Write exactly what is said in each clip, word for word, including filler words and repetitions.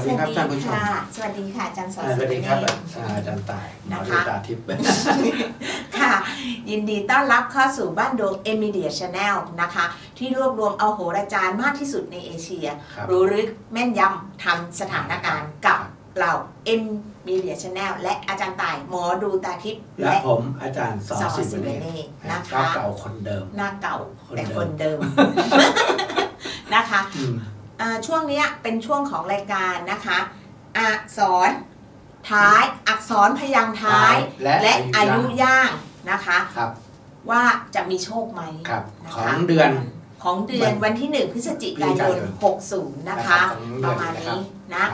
วัสดีครับท่านผู้ชมสวัสดีค่ะอาจารย์สอนสวัสดีครับอาจารย์ตายนะคะตาทิพย์ค่ะยินดีต้อนรับเข้าสู่บ้านดวงเอมิเดียชาแนลนะคะที่รวบรวมเอาโหราจารย์มากที่สุดในเอเชียรู้ลึกแม่นยำทันสถานการณ์กับเราเอ็มมีเดียชาแนลและอาจารย์ต่ายหมอดูตาทิพย์และผมอาจารย์สอนสิวเนตรนะคะเก่าคนเดิมหน้าเก่าแต่คนเดิมนะคะช่วงนี้เป็นช่วงของรายการนะคะอักษรท้ายอักษรพยางค์ท้ายและอายุย่างนะคะว่าจะมีโชคไหมของเดือนของเดือนวันที่หนึ่งพฤศจิกายนหกสิบนะคะประมาณนี้นะ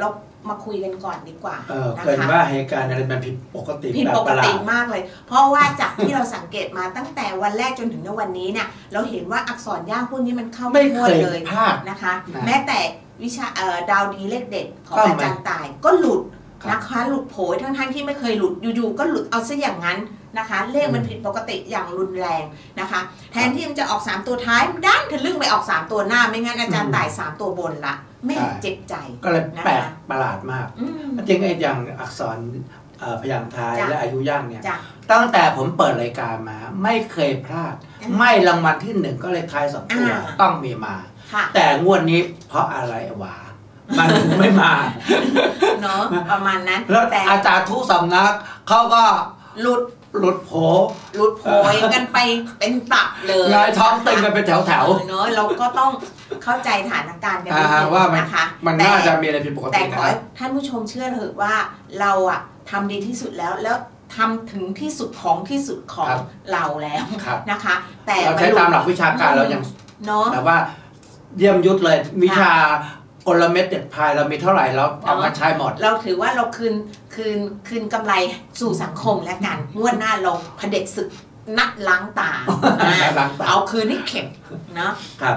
เรามาคุยกันก่อนดีกว่าเกิดว่าเหตุการณ์อะไรมันผิดปกติผิดปกติมากเลยเพราะว่าจากที่เราสังเกตมาตั้งแต่วันแรกจนถึงในวันนี้เนี่ยเราเห็นว่าอักษรย่างพวกนี้มันเข้าไม่ควรเลยนะคะแม้แต่วิชาดาวดีเลขเด็ดของอาจารย์ต่ายก็หลุดนะคะหลุดโผล่ทั้งทั้งที่ไม่เคยหลุดอยู่ๆก็หลุดเอาซะอย่างนั้นนะคะเลขมันผิดปกติอย่างรุนแรงนะคะแทนที่มันจะออกสามตัวท้ายด้านทะลึ่งไปออกสามตัวหน้าไม่งั้นอาจารย์ต่ายสามตัวบนละแม่เจ็บใจก็เลยแปลกประหลาดมากจริงไอ้อย่างอักษรพยางค์ท้ายและอายุย่างเนี่ยตั้งแต่ผมเปิดรายการมาไม่เคยพลาดไม่รางวัลที่หนึ่งก็เลยท้ายสองตัวต้องมีมาแต่งวดนี้เพราะอะไรวะมันไม่มาเนาะประมาณนั้นแล้วแต่อาจารย์ทุกสำนักเขาก็หลุดหลุดโผล่หลุดโผล่กันไปเป็นตับเลยลายท้องตึงกันเป็นแถวแถวเนอะเราก็ต้องเข้าใจสถานการณ์กันนิดนึงนะคะมันน่าจะมีอะไรผิดปกติแต่ขอท่านผู้ชมเชื่อเถอะว่าเราอะทำดีที่สุดแล้วแล้วทำถึงที่สุดของที่สุดของเราแล้วนะคะแต่เราใช้ตามหลักวิชาการเรายังเนอะแต่ว่าเยี่ยมยุทธเลยวิชากลเม็ดเด็ดพายเรามีเท่าไหร่เราเอามาใช้หมดเราถือว่าเราคืนคืนคืนกำไรสู่สังคมและกันงวดหน้าลงเผด็จศึกนัดล้างตาเอาคืนให้เข็มเนาะ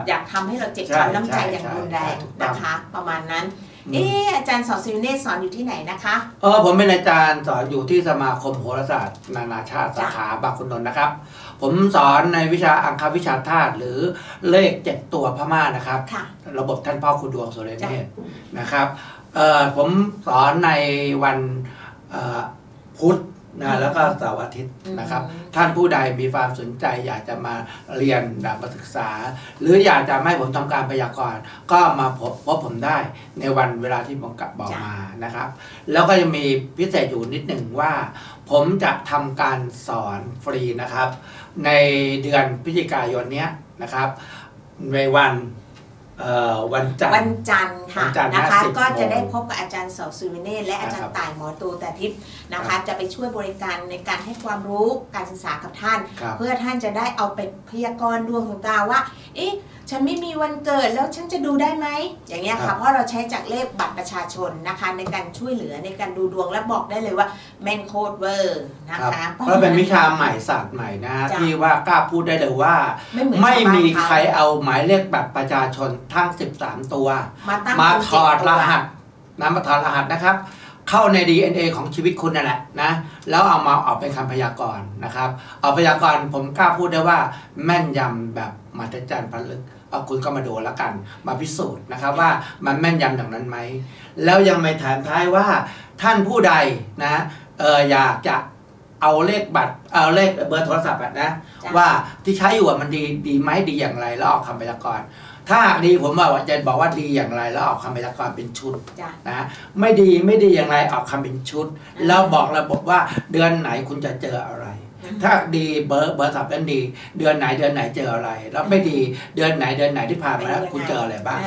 อยากทำให้เราเจ็บช้ำน้ำใจอย่างรุนแรงนะคะประมาณนั้นเอออาจารย์สอนสิวเนตรสอนอยู่ที่ไหนนะคะเออผมเป็นอาจารย์สอนอยู่ที่สมาคมโหราศาสตร์นานาชาติสาขาบางขุนนนท์นะครับผมสอนในวิชาอังควิชาธาตุหรือเลขเจ็ดตัวพม่านะครับระบบท่านพ่อคุณดวงสุริเนตรนะครับเออผมสอนในวันพุธนะแล้วก็เสาร์อาทิตย์นะครับท่านผู้ใดมีความสนใจอยากจะมาเรียนมาศึกษาหรืออยากจะให้ผมทำการพยากรณ์ก็มาพบพบผมได้ในวันเวลาที่ผมกลับบอกมานะครับแล้วก็จะมีพิเศษอยู่นิดหนึ่งว่าผมจะทำการสอนฟรีนะครับในเดือนพฤศจิกายนเนี้ยนะครับในวันวันจันทร์วันจันทร์ค่ะนะคะก็จะได้พบกับอาจารย์สอนสิวเนตรและอาจารย์ต่ายหมอดูตาทิพย์นะคะจะไปช่วยบริการในการให้ความรู้การศึกษากับท่านเพื่อท่านจะได้เอาไปพยากรณ์ดวงของตาว่าเอ๊ะฉันไม่มีวันเกิดแล้วฉันจะดูได้ไหมอย่างเงี้ยค่ะเพราะเราใช้จากเลขบัตรประชาชนนะคะในการช่วยเหลือในการดูดวงและบอกได้เลยว่าแมนโคตรเวอร์นะคะเพราะเป็นวิชาใหม่ศาสตร์ใหม่นะที่ว่ากล้าพูดได้เลยว่าไม่มีใครเอาหมายเลขบัตรประชาชนทั้งสิบสามตัวมาถอดรหัสนะมาถอดรหัสนะครับเข้าใน ดี เอ็น เอ ของชีวิตคุณนั่นแหละนะแล้วเอามาออกเป็นคำพยากรณ์นะครับเอาพยากรณ์ผมกล้าพูดได้ว่าแม่นยำแบบมหัศจรรย์พลึกเอาคุณก็มาดูแล้วกันมาพิสูจน์นะครับว่ามันแม่นยำอย่างนั้นไหมแล้วยังไม่ถามท้ายว่าท่านผู้ใดนะเอออยากจะเอาเลขบัตรเอาเลขเบอร์โทรศัพท์นะว่าที่ใช้อยู่มันดีดีไหมดีอย่างไรแล้วออกคำพยากรณ์ถ้าดีผมบอกว่าจะบอกว่าดีอย่างไรแล้วออกคำพยากรณ์เป็นชุดนะไม่ดีไม่ดีอย่างไรออกคำเป็นชุดแล้วบอกระบบว่าเดือนไหนคุณจะเจออะไรถ้าดีเบอร์เบอร์สับนั้นดีเดือนไหนเดือนไหนเจออะไรแล้วไม่ดีเดือนไหนเดือนไหนที่ผ่านมาแล้วคุณเจออะไรบ้าง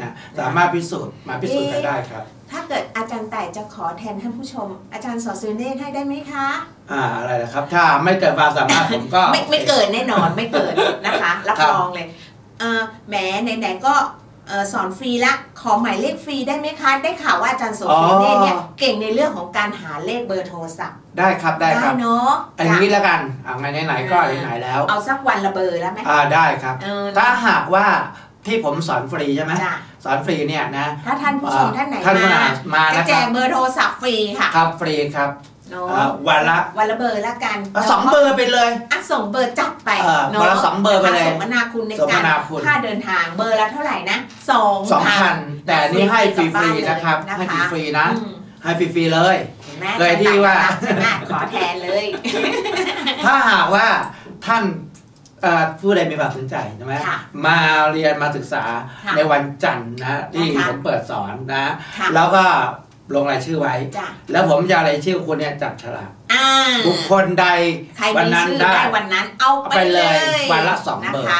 นะสามารถพิสูจน์มาพิสูจน์กันได้ครับถ้าเกิดอาจารย์ต่ายจะขอแทนท่านผู้ชมอาจารย์สอนสิวเนตรให้ได้ไหมคะอ่าอะไรนะครับถ้าไม่เกิดความสามารถผมก็ไม่ไม่เกิดแน่นอนไม่เกิดนะคะรับรองเลยแหมไหนๆก็สอนฟรีละขอหมายเลขฟรีได้ไหมคะได้ข่าวว่าอาจารย์สอนสิวเนตรเนี่ยเก่งในเรื่องของการหาเลขเบอร์โทรศัพท์ได้ครับได้ครับเนาะอย่างนี้แล้วกันเอาไงไหนๆก็ไหนๆแล้วเอาสักวันละเบอร์แล้วไหมอ่าได้ครับถ้าหากว่าที่ผมสอนฟรีใช่ไหมสอนฟรีเนี่ยนะถ้าท่านผู้ชมท่านไหนมามาแจกเบอร์โทรศัพท์ฟรีค่ะครับฟรีครับ วันละวันละเบอร์ละกันสองเบอร์ไปเลยอ่ะส่งเบอร์จัดไปเนาะวันละสองเบอร์ไปเลยสมนาคุณในการค่าเดินทางเบอร์ละเท่าไหร่นะสองสองพันแต่นี่ให้ฟรีๆนะครับให้ฟรีๆนะให้ฟรีๆเลยเลยที่ว่าขอแทนเลยถ้าหากว่าท่านผู้ใดมีความสนใจใช่ไหมมาเรียนมาศึกษาในวันจันทร์นะที่ผมเปิดสอนนะแล้วก็ลงรายชื่อไว้แล้วผมจะรายชื่อคนเนี่ยจับฉลากบุคคลใดวันนั้นได้วันนั้นเอาไปเลยวันละสองเบอร์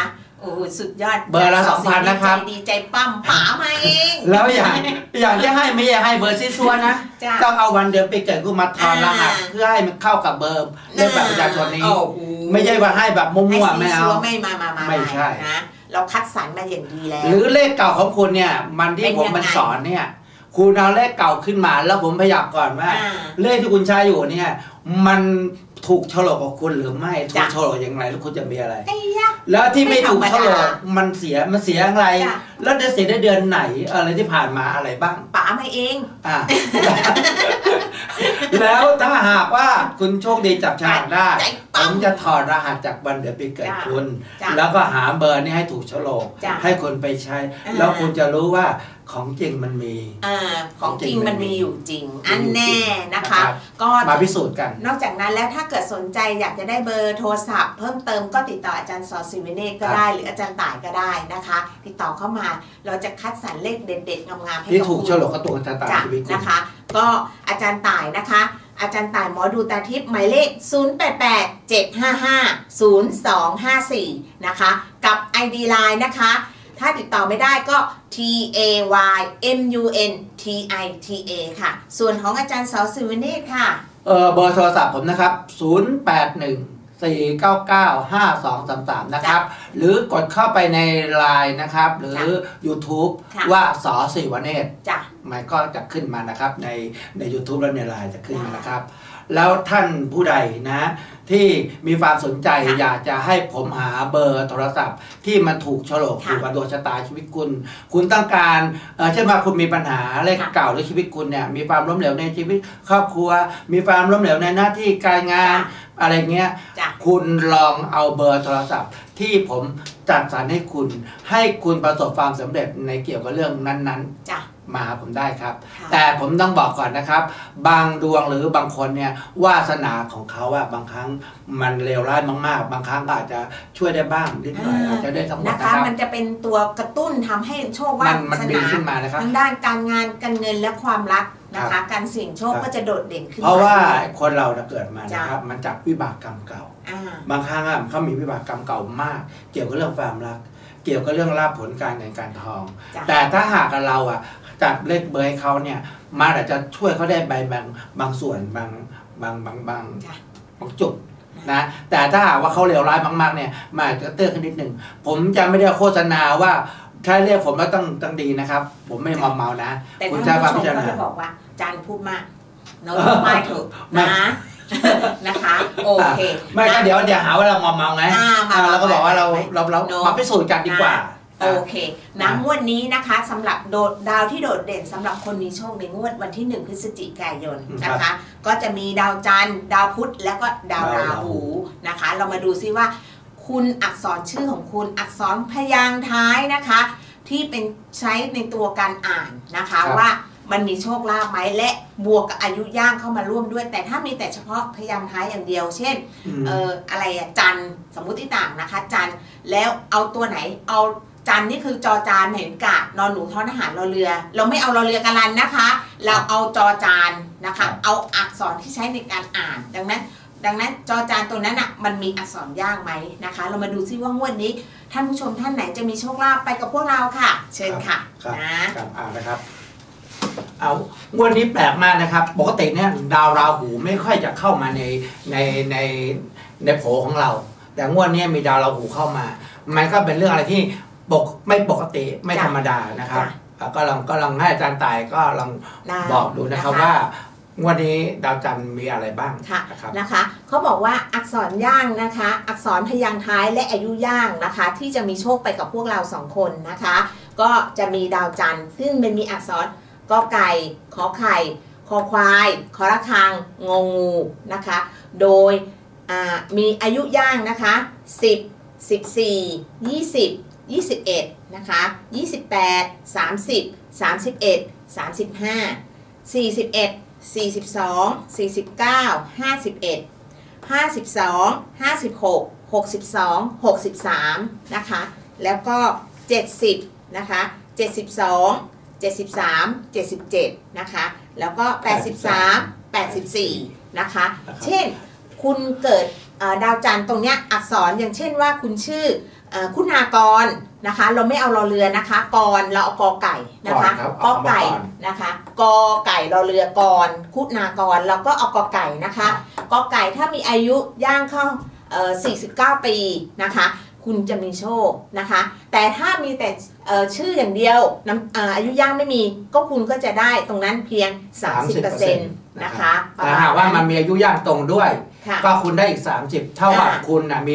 โอ้สุดยอดเบอร์ละสองพันนะครับดีใจปั๊มป๋ามาเองแล้วอย่างอย่างที่ให้ไม่ใช่ให้เบอร์ซีซัวนะต้องเอาวันเดือนปีเกิดกูมาทอนรหัสเพื่อให้มันเข้ากับเบอร์เรื่องแบบประชาชนนี้ไม่ใช่ว่าให้แบบมั่วๆไม่เอาไม่มามาไม่ใช่นะเราคัดสรรมาอย่างดีแล้วหรือเลขเก่าของคุณเนี่ยมันที่ผมมันสอนเนี่ยคุณเอาเลขเก่าขึ้นมาแล้วผมพยากรณ์ว่าเลขที่คุณใช้อยู่เนี่ยมันถูกโฉลกกับคุณหรือไม่ถูกโฉลกอย่างไรแล้วคุณจะมีอะไรแล้วที่ไม่ถูกโฉลกมันเสียมันเสียอะไรแล้วจะเสียได้เดือนไหนอะไรที่ผ่านมาอะไรบ้างป๋ามาเองอ่าแล้วถ้าหากว่าคุณโชคดีจับฉลากได้ผมจะถอดรหัสจากวันเดือนปีเกิดคุณแล้วก็หาเบอร์นี้ให้ถูกโฉลกให้คนไปใช้แล้วคุณจะรู้ว่าของจริงมันมีของจริงมันมีอยู่จริงอันแน่นะคะก็มาพิสูจน์กันนอกจากนั้นแล้วถ้าเกิดสนใจอยากจะได้เบอร์โทรศัพท์เพิ่มเติมก็ติดต่ออาจารย์สอนศิวเนตรก็ได้หรืออาจารย์ต่ายก็ได้นะคะติดต่อเข้ามาเราจะคัดสรรเลขเด็ดๆงามๆให้ถูกโฉลกกับตัวอาจารย์ต่ายนะคะก็อาจารย์ต่ายนะคะอาจารย์ต่ายหมอดูตาทิพย์หมายเลขศูนย์ แปด แปด เจ็ด ห้า ห้า ศูนย์ สอง ห้า สี่นะคะกับ ไอ ดี Line นะคะถ้าติดต่อไม่ได้ก็ T A Y M U N T I T A ค่ะส่วนของอาจารย์สอนศิวเนตรค่ะเออเบอร์โทรศัพท์ผมนะครับศูนย์ แปด หนึ่ง สี่ เก้า เก้า ห้า สอง สาม สามนะครับหรือกดเข้าไปใน ไลน์ นะครับหรือ ยูทูบ ว่าสอนศิวเนตรมันก็จะขึ้นมานะครับในใน ยูทูบ และใน ไลน์ จะขึ้นมานะครับแล้วท่านผู้ใดนะที่มีความสนใจอยากจะให้ผมหาเบอร์โทรศัพท์ที่มันถูกโฉลกอยู่กับดวงชะตาชีวิตคุณคุณต้องการเช่นว่าคุณมีปัญหาเลขเก่าหรือชีวิตคุณเนี่ยมีความล้มเหลวในชีวิตครอบครัวมีความล้มเหลวในหน้าที่การงานอะไรเงี้ยคุณลองเอาเบอร์โทรศัพท์ที่ผมจัดสรรให้คุณให้คุณประสบความสำเร็จในเกี่ยวกับเรื่องนั้นๆมาผมได้ครับแต่ผมต้องบอกก่อนนะครับบางดวงหรือบางคนเนี่ยวาสนาของเขาอะบางครั้งมันเลวร้ายมากๆบางครั้งอาจจะช่วยได้บ้างนิดหน่อยอาจจะได้ทั้งหมดนะคะมันจะเป็นตัวกระตุ้นทำให้โชควาสนาทางด้านการงานการเงินและความรักนะคะการเสี่ยงโชคก็จะโดดเด่นขึ้นเพราะว่าคนเราเกิดมานะครับมันจากวิบากกรรมเก่าบางครั้งเขามีวิบากกรรมเก่ามากเกี่ยวกับเรื่องความรักเกี่ยวกับเรื่องลาภผลการเงินการทองแต่ถ้าหากเราอะจัดเลขเบอร์เขาเนี่ยมาอาจจะช่วยเขาได้ใบบางบางส่วนบางบางบางบางจุดนะแต่ถ้าหากว่าเขาเลวร้ายมากๆเนี่ยมาอาจจะเตือนขึ้นนิดหนึ่งผมจะไม่ได้โฆษณาว่าถ้าเรียกผมว่าต้องต้องดีนะครับผมไม่มอมเมานะคุณชาฟังพิจารณาแต่ท่านผู้ชมก็จะบอกว่าอาจารย์พูดมากน้อยมากเถอะนะนะคะโอเคไม่ก็เดี๋ยวเดี๋ยวหาว่าเรามอมเมาไงเราก็บอกว่าเราเราเรามาพิสูจน์กันดีกว่าโอเคนะงวดนี้นะคะสำหรับโดดดาวที่โดดเด่นสำหรับคนมีโชคในงวดวันที่หนึ่งพฤศจิกายนนะคะก็จะมีดาวจันทร์ดาวพุธและก็ดาวราหูนะคะเรามาดูซิว่าคุณอักษรชื่อของคุณอักษรพยางค์ท้ายนะคะที่เป็นใช้ในตัวการอ่านนะคะว่ามันมีโชคลาภไหมและบวกกับอายุย่างเข้ามาร่วมด้วยแต่ถ้ามีแต่เฉพาะพยางค์ท้ายอย่างเดียวเช่นเอ่ออะไรอะจันทร์สมมุติต่างนะคะจันทร์แล้วเอาตัวไหนเอาจันนี่คือจอจานเห็นกาดนอนหนูท้อทหารรอเรือเราไม่เอารอเรือกันลันนะคะเราเอาจอจานนะคะเอาอักษรที่ใช้ในการอ่านดังนั้นดังนั้นจอจานตัวนั้นอ่ะมันมีอักษรย่างไหมนะคะเรามาดูซิว่างวดนี้ท่านผู้ชมท่านไหนจะมีโชคลาภไปกับพวกเราค่ะเชิญค่ะนะครับอ่านนะครับเอางวดนี้แปลกมากนะครับปกติเนี่ยดาวราหูไม่ค่อยจะเข้ามาในในในในโผของเราแต่งวดนี้มีดาวราหูเข้ามามันก็เป็นเรื่องอะไรที่ปกไม่ปกติไม่ธรรมดานะครับก็ลองก็ลองให้อาจารย์ต่ายก็ลองบอกดูนะครับว่างวดนี้ดาวจันทร์มีอะไรบ้างนะครับนะคะเขาบอกว่าอักษรย่างนะคะอักษรพยางค์ท้ายและอายุย่างนะคะที่จะมีโชคไปกับพวกเราสองคนนะคะก็จะมีดาวจันทร์ซึ่งมันมีอักษรกอไก่ขอไข่ คอควายคอระฆังงองูนะคะโดยมีอายุย่างนะคะสิบ สิบสี่ ยี่สิบ ยี่สิบเอ็ดนะคะยี่สิบแปด สามสิบ สามสิบเอ็ด สามสิบห้า สี่สิบเอ็ด สี่สิบสอง สี่สิบเก้า ห้าสิบเอ็ด ห้าสิบสอง ห้าสิบหก หกสิบสอง หกสิบสามนะคะแล้วก็เจ็ดสิบนะคะเจ็ดสิบสอง เจ็ดสิบสาม เจ็ดสิบเจ็ดนะคะแล้วก็แปดสิบสาม แปดสิบสี่นะคะเช่นคุณเกิดดาวจันทร์ตรงนี้อักษรอย่างเช่นว่าคุณชื่อคุณากรนะคะเราไม่เอารอเรือนะคะกรเราเอากอไก่นะคะกอไก่นะคะกอไก่รอเรือกรคุณากรเราก็เอากอไก่นะคะกอไก่ถ้ามีอายุย่างเข้าสี่สิบเก้าปีนะคะคุณจะมีโชคนะคะแต่ถ้ามีแต่ชื่ออย่างเดียวอายุย่างไม่มีก็คุณก็จะได้ตรงนั้นเพียง สามสิบเปอร์เซ็นต์ นะคะแต่หากว่ามันมีอายุย่างตรงด้วยก็คุณได้อีกสามสิบเท่ากับคุณนะมี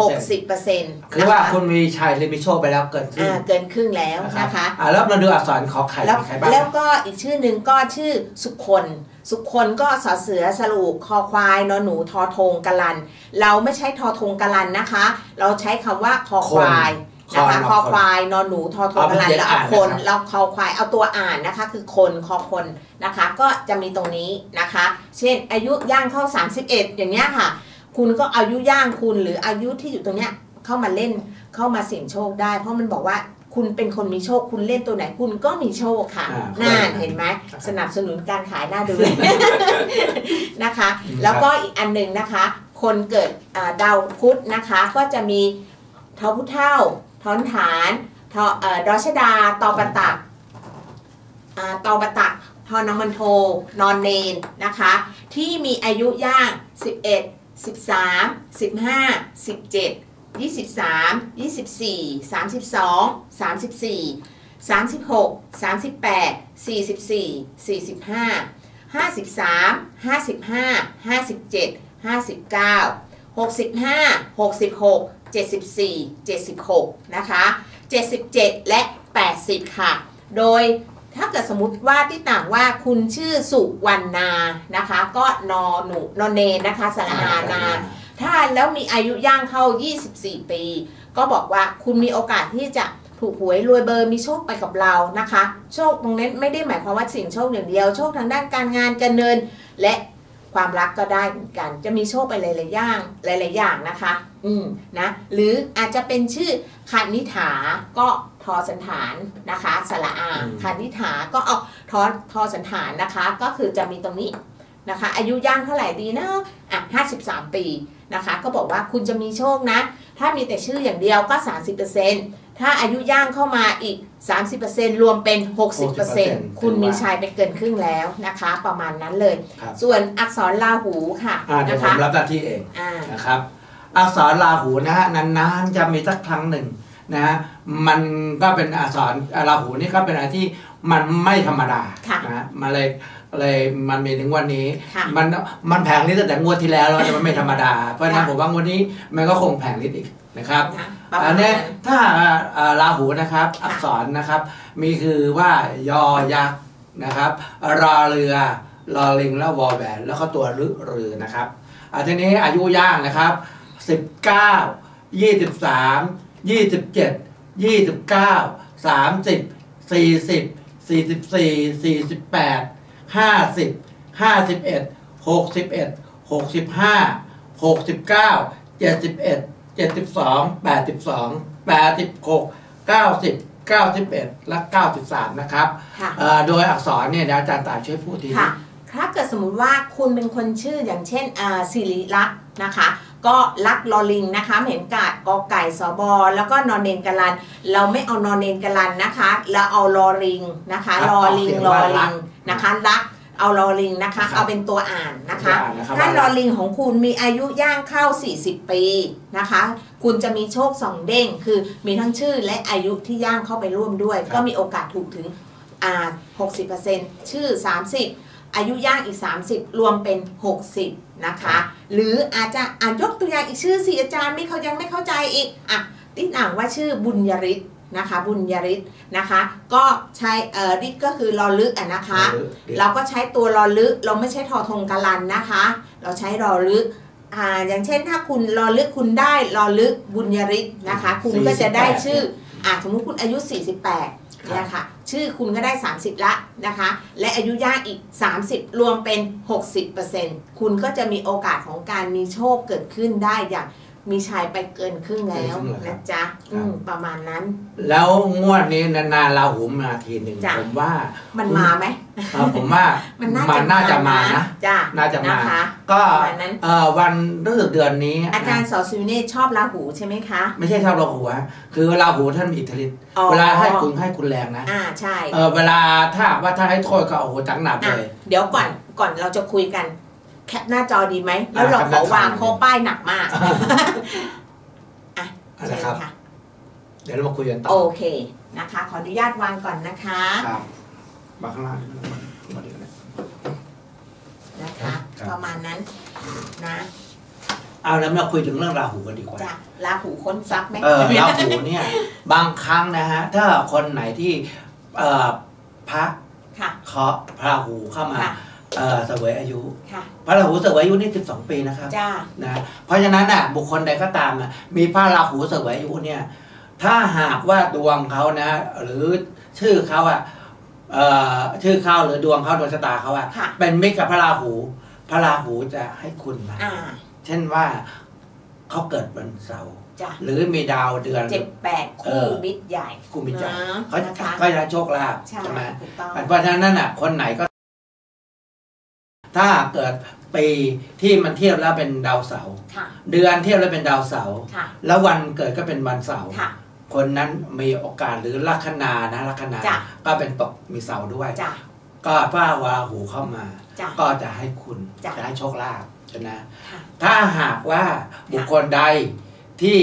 หกสิบเปอร์เซ็นต์คือว่าคุณมีชัยลิมิโชไปแล้วเกินครึ่งเกินครึ่งแล้วนะคะแล้วเราดูอักษรขอไข่ใครบ้างแล้วก็อีกชื่อหนึ่งก็ชื่อสุคนสุคนก็สอเสือสลูกคอควายนอหนูทอธงกะลันเราไม่ใช้ทอธงกะลันนะคะเราใช้คำว่าคอควายนะคะคอควายนอหนูทอธงกะลันแล้วเอาคนเราคอควายเอาตัวอ่านนะคะคือคนคอคนนะคะก็จะมีตรงนี้นะคะเช่นอายุย่างเข้าสามสิบเอ็ดอย่างเงี้ยค่ะคุณก็อายุย่างคุณหรืออายุที่อยู่ตรงเนี้ยเข้ามาเล่นเข้ามาเสี่ยงโชคได้เพราะมันบอกว่าคุณเป็นคนมีโชคคุณเล่นตัวไหนคุณก็มีโชคค่ะน่าเห็นไหมสนับสนุนการขายน่าดูนะคะแล้วก็อีกอันหนึ่งนะคะคนเกิดดาวพุธนะคะก็จะมีทอพุธเท่าท้อนฐานทอดอชดาตอปตักตอปตักทอนมันโทนอนเนนนะคะที่มีอายุย่างสิบเอ็ด สิบสาม สิบห้า สิบเจ็ดยี่สิบสาม ยี่สิบสี่ สามสิบสอง สามสิบสี่ สามสิบหก สามสิบแปด สี่สิบสี่ สี่สิบห้า ห้าสิบสาม ห้าสิบห้า ห้าสิบเจ็ด ห้าสิบเก้า หกสิบห้า หกสิบหก เจ็ดสิบสี่ เจ็ดสิบหก นะคะเจ็ดสิบเจ็ดและแปดสิบค่ะโดยถ้าเกิดสมมติว่าที่ต่างว่าคุณชื่อสุวรรณานะคะก็นอหนูนอเนนะคะสระอานาถ้าแล้วมีอายุย่างเข้ายี่สิบสี่ปีก็บอกว่าคุณมีโอกาสที่จะถูกหวยรวยเบอร์มีโชคไปกับเรานะคะโชคตรงนั้นไม่ได้หมายความว่าสิ่งโชคอย่างเดียวโชคทางด้านการงานการเงินและความรักก็ได้เหมือนกันจะมีโชคไปหลายๆอย่างหลายๆอย่างนะคะอืมนะหรืออาจจะเป็นชื่อคณิฐาก็ทอสันฐานนะคะสระอาคณิฐาก็เอาทอทอสันฐานนะคะก็คือจะมีตรงนี้นะคะอายุย่างเท่าไหร่ดีนะอ่ะห้าสิบสามปีนะคะก็บอกว่าคุณจะมีโชคนะถ้ามีแต่ชื่ออย่างเดียวก็ สามสิบเปอร์เซ็นต์ ถ้าอายุย่างเข้ามาอีก สามสิบเปอร์เซ็นต์ รวมเป็น หกสิบเปอร์เซ็นต์ คุณมีชัยไปเกินครึ่งแล้วนะคะประมาณนั้นเลยส่วนอักษรราหูค่ะเดี๋ยวผมรับหน้าที่เองนะครับอักษรราหูนะฮะนานๆจะมีสักครั้งหนึ่งนะฮะมันก็เป็นอักษรราหูนี่ก็เป็นอะไรที่มันไม่ธรรมดานะมาเลยเลยมันมีถึงวันนี้มันมันแผงฤทธิ์ตั้งแต่งวดที่แล้วแล้วแต่มันไม่ธรรมดาเพราะนั้นผมว่างวดนี้มันก็คงแผงฤทธิ์อีกนะครับอันนี้ถ้าราหูนะครับอักษรนะครับมีคือว่ายอยักษ์นะครับรอเรือรอลิงแล้ววอแหวนแล้วก็ตัวรึเรือนะครับอันนี้อายุย่างนะครับสิบเก้า ยี่สิบสาม ยี่สิบเจ็ด ยี่สิบเก้า สามสิบ สี่สิบ สี่สิบสี่ สี่สิบแปดห้าสิบ ห้าสิบเอ็ด หกสิบเอ็ด หกสิบห้า หกสิบเก้า เจ็ดสิบเอ็ด เจ็ดสิบสอง แปดสิบสอง แปดสิบหก เก้าสิบ เก้าสิบเอ็ด และเก้าสิบสามนะครับโดยอักษรเนี่ยอาจารย์ตาช่วยพูดทีค่ะถ้าเกิดสมมุติว่าคุณเป็นคนชื่ออย่างเช่นสิริลักษณ์นะคะก็ลักลอลิงนะคะเห็นกาดกอไก่สบแล้วก็นอนเนนกะลันเราไม่เอานอนเนนกะลันนะคะเราเอาลอลิงนะคะลอลิงลอลิงนะคะลักเอาลอลิงนะคะเอาเป็นตัวอ่านนะคะถ้าลอลิงของคุณมีอายุย่างเข้าสี่สิบปีนะคะคุณจะมีโชคสองเด้งคือมีทั้งชื่อและอายุที่ย่างเข้าไปร่วมด้วยก็มีโอกาสถูกถึงอ่า หกสิบเปอร์เซ็นต์ ชื่อสามสิบอายุย่างอีกสามสิบรวมเป็นหกสิบนะคะหรืออาจจะอ่านยกตัวอย่างอีกชื่อสิอาจารย์ไม่เขายังไม่เข้าใจอีกอ่ะติดอ่างว่าชื่อบุญยฤทธิ์ นะคะบุญยฤทธิ์นะคะก็ใช้เอ่อฤทธิ์ก็คือลอลึกอ่ะนะคะเราก็ใช้ตัวลอลึกเราไม่ใช้ทอทงกะลันนะคะเราใช้ลอลึกอ่าอย่างเช่นถ้าคุณลอลึกคุณได้ลอลึกบุญยฤทธิ์นะคะคุณก็จะได้ชื่ออ่าสมมุติคุณอายุสี่สิบแปดเนี่ยค่ะชื่อคุณก็ได้สามสิบละนะคะและอายุย่างอีกสามสิบรวมเป็น หกสิบเปอร์เซ็นต์ คุณก็จะมีโอกาสของการมีโชคเกิดขึ้นได้อย่างมีชายไปเกินครึ่งแล้วนะจ๊ะประมาณนั้นแล้วงวดนี้นานๆราหูมาทีหนึ่งผมว่ามันมาไหมผมว่ามันน่าจะมานะน่าจะมาก็วันฤกษ์เดือนนี้อาจารย์สอสุเนศชอบราหูใช่ไหมคะไม่ใช่ชอบราหูคือราหูท่านมีอิทธิฤทธิ์เวลาให้คุณให้คุณแรงนะอ่าใช่เวลาถ้าว่าท่านให้โทษก็โอ้โหจังหนักเลยเดี๋ยวก่อนก่อนเราจะคุยกันแคปหน้าจอดีไหมแล้วเราขอวางโค้ป้ายหนักมากอ่ะอะไรครับเดี๋ยวเรามาคุยกันต่อโอเคนะคะขออนุญาตวางก่อนนะคะครับมาข้างล่างนะคะประมาณนั้นนะเอาแล้วมาคุยถึงเรื่องราหูกันดีกว่าจ้ะราหูค้นซักไหมเออราหูเนี่ยบางครั้งนะฮะถ้าคนไหนที่เอ่อพระเคาะราหูเข้ามาเอ่อเสวยอายุพระราหูเสวยอายุนี่สิบสองปีนะครับนะเพราะฉะนั้นน่ะบุคคลใดก็ตามน่ะมีพระราหูเสวยอายุเนี่ยถ้าหากว่าดวงเขานะหรือชื่อเขาอ่ะเอ่อชื่อเขาหรือดวงเขาดวงชะตาเขาอ่ะเป็นมิตรกับพระราหูพระราหูจะให้คุณมาเช่นว่าเขาเกิดวันเสาร์หรือมีดาวเดือนเจ็ดแปดคู่มิตรใหญ่คู่มิตรใหญ่เขาก็จะโชคลาภใช่ไหมเพราะฉะนั้นน่ะคนไหนก็ถ้าเกิดปีที่มันเทียบแล้วเป็นดาวเสาร์เดือนเทียบแล้วเป็นดาวเสาร์แล้ววันเกิดก็เป็นวันเสาร์คนนั้นมีโอกาสหรือลัคนานะลัคนาก็เป็นตกมีเสาร์ด้วยก็พระราหูเข้ามาก็จะให้คุณจะให้โชคลาภนะถ้าหากว่าบุคคลใดที่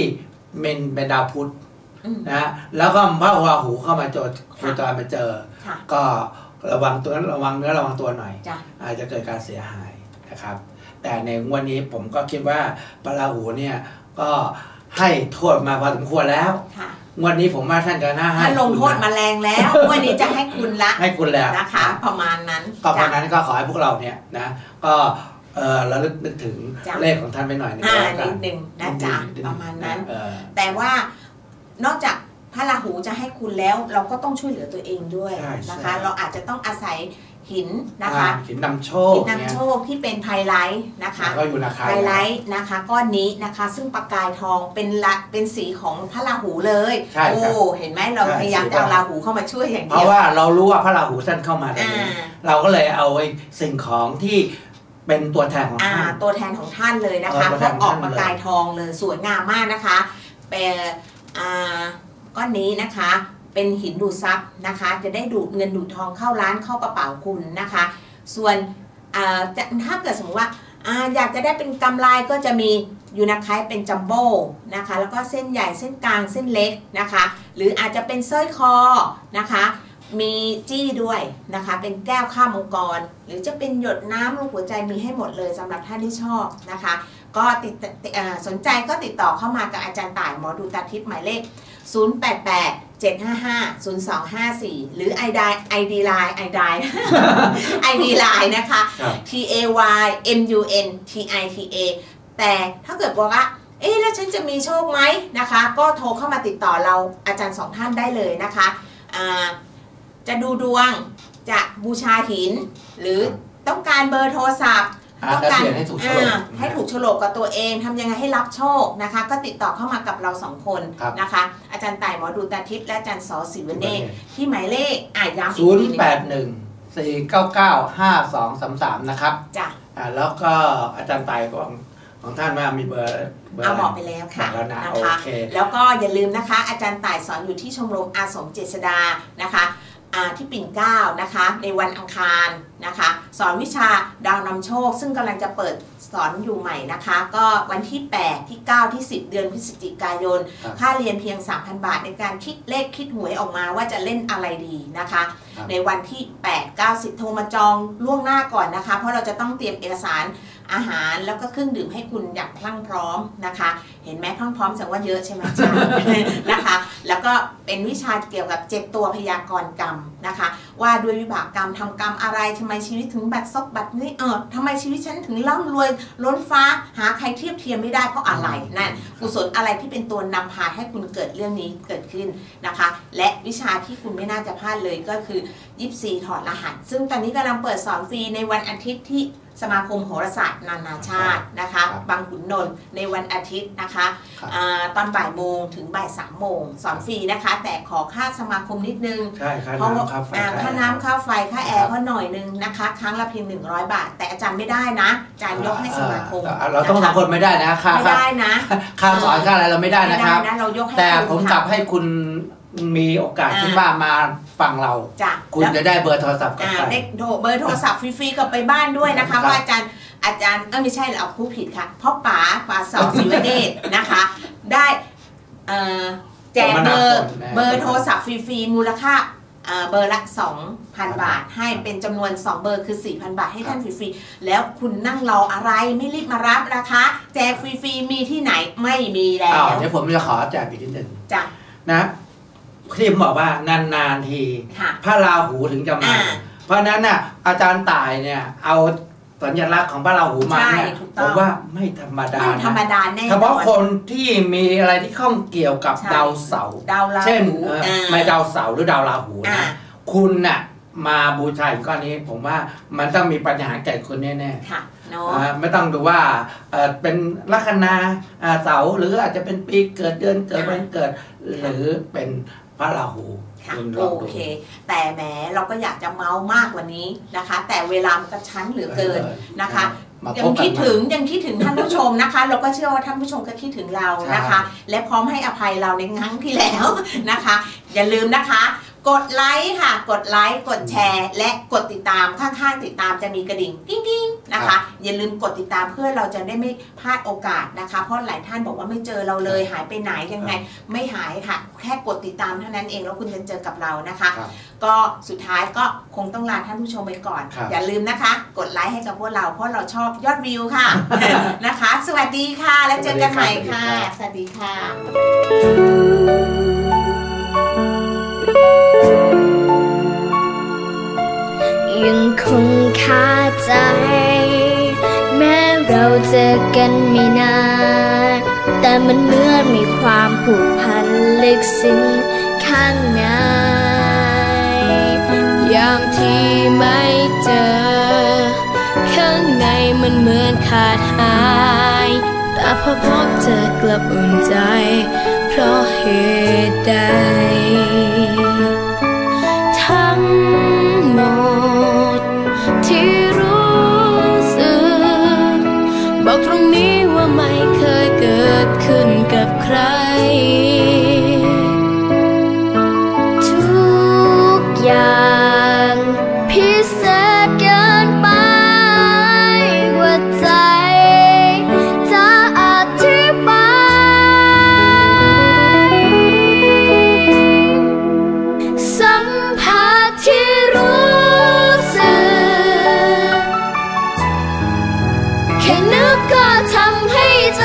เป็นดาวพุธนะแล้วก็พระราหูเข้ามาโจรโคจรมาเจอก็ระวังตัวระวังเนื้อระวังตัวหน่อยอาจจะเกิดการเสียหายนะครับแต่ในวันนี้ผมก็คิดว่าพระราหูเนี่ยก็ให้โทษมาพอสมควรแล้ววันนี้ผมว่าท่านจะน่าให้ลงโทษมาแรงแล้ววันนี้จะให้คุณละให้คุณแล้วนะคะประมาณนั้นก็ประมาณนั้นก็ขอให้พวกเราเนี่ยนะก็ระลึกนึกถึงเลขของท่านไปหน่อยหนึ่งนิดนึงนะจ๊ะประมาณนั้นแต่ว่านอกจากพระราหูจะให้คุณแล้วเราก็ต้องช่วยเหลือตัวเองด้วยนะคะเราอาจจะต้องอาศัยหินนะคะหินนำโชคหินนำโชคที่เป็นไพไลท์นะคะไพไลท์นะคะก้อนนี้นะคะซึ่งประกายทองเป็นละเป็นสีของพระราหูเลยโอ้เห็นไหมเราพยายามเอาราหูเข้ามาช่วยอย่างเดียวเพราะว่าเรารู้ว่าพระราหูท่านเข้ามาตรงนี้เราก็เลยเอาสิ่งของที่เป็นตัวแทนของท่านตัวแทนของท่านเลยนะคะเขาออกประกายทองเลยสวยงามมากนะคะเป็นก้อนนี้นะคะเป็นหินดูดซับนะคะจะได้ดูดเงินดูดทองเข้าร้านเข้ากระเป๋าคุณนะคะส่วนถ้าเกิดสมมติว่า อ, อยากจะได้เป็นกำไรก็จะมียูนาไคต์เป็นจัมโบ้นะคะแล้วก็เส้นใหญ่เส้นกลางเส้นเล็กนะคะหรืออาจจะเป็นสร้อยคอนะคะมีจี้ด้วยนะคะเป็นแก้วข้ามมังกรหรือจะเป็นหยดน้ำลูกหัวใจมีให้หมดเลยสำหรับท่านที่ชอบนะคะก็ติดสนใจก็ติดต่อเข้ามากับอาจารย์ต่ายหมอดูตาทิพย์หมายเลขศูนย์ แปด แปด เจ็ด ห้า ห้า ศูนย์ สอง ห้า สี่หรือ ไอ ดี Line ไอ ดี ไอ ดี Line นะคะ T A Y M U N T I T A แต่ถ้าเกิดบอกว่าเอ๊ะแล้วฉันจะมีโชคไหมนะคะก็โทรเข้ามาติดต่อเราอาจารย์สองท่านได้เลยนะคะจะดูดวงจะบูชาหินหรือต้องการเบอร์โทรศัพท์ต้องการให้ถูกโฉลกกับตัวเองทำยังไงให้รับโชคนะคะก็ติดต่อเข้ามากับเราสองคนนะคะอาจารย์ต่ายหมอดูตาทิพย์และอาจารย์สอศิวเนศที่หมายเลขอ่ะย้ำศูนย์ แปด หนึ่ง สี่ เก้า เก้า ห้า สอง สาม สามนะครับจ้ะแล้วก็อาจารย์ต่ายของของท่านว่ามีเบอร์เอาบอกไปแล้วค่ะนะคะแล้วก็อย่าลืมนะคะอาจารย์ต่ายสอนอยู่ที่ชมรมอาสมเจษฎานะคะที่ปิ่นเกล้านะคะในวันอังคารนะคะสอนวิชาดาวนำโชคซึ่งกำลังจะเปิดสอนอยู่ใหม่นะคะก็วันที่แปดที่เก้าที่สิบเดือนพฤศจิกายนค่าเรียนเพียง สามพัน บาทในการคิดเลขคิดหวยออกมาว่าจะเล่นอะไรดีนะคะในวันที่แปด เก้า สิบโทรมาจองล่วงหน้าก่อนนะคะเพราะเราจะต้องเตรียมเอกสาร อาหารแล้วก็เครื่องดื่มให้คุณอย่างพลั่งพร้อมนะคะเห็นไหมพลั่งพร้อมแสดงว่าเยอะใช่ไหมจ๊ะ นะคะแล้วก็เป็นวิชาเกี่ยวกับเจ็ดตัวพยากรณ์กรรมนะคะว่าด้วยวิบากกรรมทำกรรมอะไรทำไมชีวิตถึงบัดซบบัดนี้เออทำไมชีวิตฉันถึงร่ำรวยล้นฟ้าหาใครเทียบเทียมไม่ได้เพราะอะไรนั่นกุศลอะไรที่เป็นตัวนำพาให้คุณเกิดเรื่องนี้เกิดขึ้นนะคะและวิชาที่คุณไม่น่าจะพลาดเลยก็คือยี่สิบสี่ถอดรหัสซึ่งตอนนี้กำลังเปิดสอนฟรีในวันอาทิตย์ที่สมาคมโหราศาสตร์นานาชาตินะคะบางขุนนนท์ในวันอาทิตย์นะคะตอนบ่ายโมงถึงบ่ายสามโมงสอนฟรีนะคะแต่ขอค่าสมาคมนิดนึงใช่ค่าน้ำค่าไฟค่าน้ำค่าไฟค่าแอร์ก็หน่อยนึงนะคะครั้งละเพียงหนึ่งร้อยบาทแต่อาจารย์ไม่ได้นะอาจารย์ยกให้สมาคมเราต้องทำคนไม่ได้นะค่าไม่ได้นะค่าสอนค่าอะไรเราไม่ได้นะครับแต่ผมกลับให้คุณมีโอกาสที่ว่ามาฟังเราคุณจะได้เบอร์โทรศัพท์กันได้เบอร์โทรศัพท์ฟรีๆกลับไปบ้านด้วยนะคะว่าอาจารย์อาจารย์ไม่ใช่เราผู้ผิดค่ะเพราะป๋าป๋าสองศิวเดชนะคะได้แจกเบอร์เบอร์โทรศัพท์ฟรีๆมูลค่าเบอร์ละ สองพัน บาทให้เป็นจำนวนสองเบอร์คือ สี่พัน บาทให้ท่านฟรีๆแล้วคุณนั่งรออะไรไม่รีบมารับนะคะแจกฟรีๆมีที่ไหนไม่มีแล้วเดี๋ยวผมจะขอแจกอีกนิดนึงจ้ะนะที่ผมบอกว่านานๆทีพระราหูถึงจะมาเพราะนั้นน่ะอาจารย์ต่ายเนี่ยเอาสัญลักษณ์ของพระราหูมาเนี่ยผมว่าไม่ธรรมดาไม่ธรรมดาแน่เฉพาะคนที่มีอะไรที่ข้องเกี่ยวกับดาวเสาร์เช่นไม่ดาวเสาร์หรือดาวราหูนะคุณน่ะมาบูชาอีกก้อนนี้ผมว่ามันต้องมีปัญหาแก่คุณแน่ๆค่ะไม่ต้องดูว่าเป็นลัคนาเสาร์หรืออาจจะเป็นปีเกิดเดือนเกิดวันเกิดหรือเป็นพระราหูโอเคแต่แหมเราก็อยากจะเมามากกว่านี้นะคะแต่เวลามันกระชั้นเหลือเกินนะคะยังคิดถึงยังคิดถึงท่านผู้ชมนะคะเราก็เชื่อว่าท่านผู้ชมก็คิดถึงเรานะคะและพร้อมให้อภัยเราในครั้งที่แล้วนะคะอย่าลืมนะคะกดไลค์ค่ะกดไลค์กดแชร์และกดติดตามข้างๆติดตามจะมีกระดิ่งกิ๊งกิ๊งนะคะอย่าลืมกดติดตามเพื่อเราจะได้ไม่พลาดโอกาสนะคะเพราะหลายท่านบอกว่าไม่เจอเราเลยหายไปไหนยังไงไม่หายค่ะแค่กดติดตามเท่านั้นเองแล้วคุณจะเจอกับเรานะคะก็สุดท้ายก็คงต้องลาท่านผู้ชมไปก่อนอย่าลืมนะคะกดไลค์ให้กับพวกเราเพราะเราชอบยอดวิวค่ะนะคะสวัสดีค่ะแล้วเจอกันใหม่ค่ะสวัสดีค่ะยังคงคาใจแม้เราเจอกันไม่นานแต่มันเหมือนมีความผูกพันลึกซึ้งข้างในยามที่ไม่เจอข้างในมันเหมือนขาดหายแต่พอพบเจอกลับอุ่นใจเพราะเหตุใดทั้งหมดที่รู้สึกบอกตรงนี้ว่าไม่เคยเกิดขึ้นกับใครทุกอย่างพิเศษเกินไปกว่าใจแค่นึกก็ทำให้ใจ